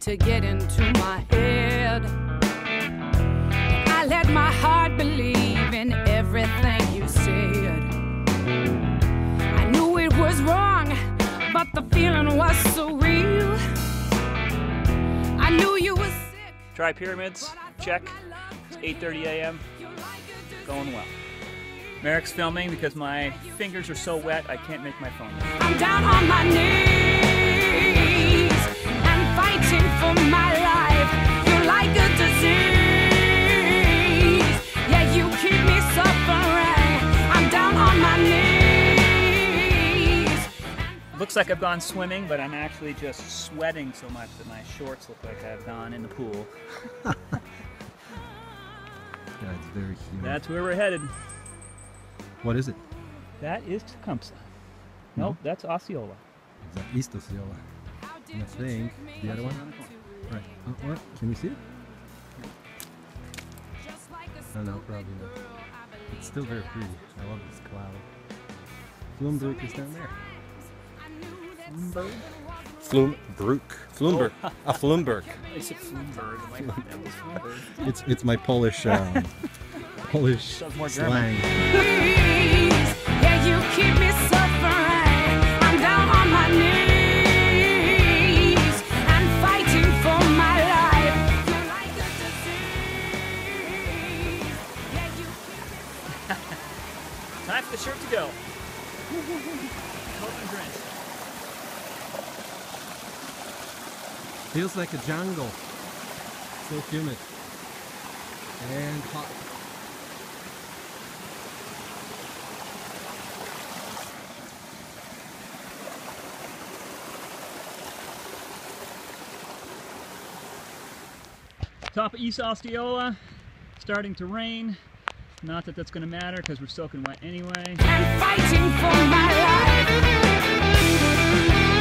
To get into my head, I let my heart believe in everything you said. I knew it was wrong, but the feeling was so real. I knew you were sick. Dry pyramids, check. It's 8:30 a.m. Going well. Merrick's filming because my fingers are so wet I can't make my phone. I'm down on my knees. Fighting for my life, you're like a disease. Yeah, you keep me suffering. I'm down on my knees. Looks like I've gone swimming, but I'm actually just sweating so much that my shorts look like I've gone in the pool. That's very cute. That's where we're headed. What is it? That is Tecumseh. No? Nope, that's Osceola. Is that East Osceola? I think the other one. Right. Oh, what? Can you see it? Oh no, probably not. It's still very pretty. I love this cloud. Flume Brook is down there. Flume Brook. Flume Brook. Oh. A Flume Brook. It's a Flume Brook. It's my Polish Polish slang. Yeah, you keep me suffering. I'm down on my knees. Time for the shirt to go. Feels like a jungle. So humid and hot. Top of East Osceola, starting to rain. Not that that's going to matter because we're soaking wet anyway. I'm fighting for my life.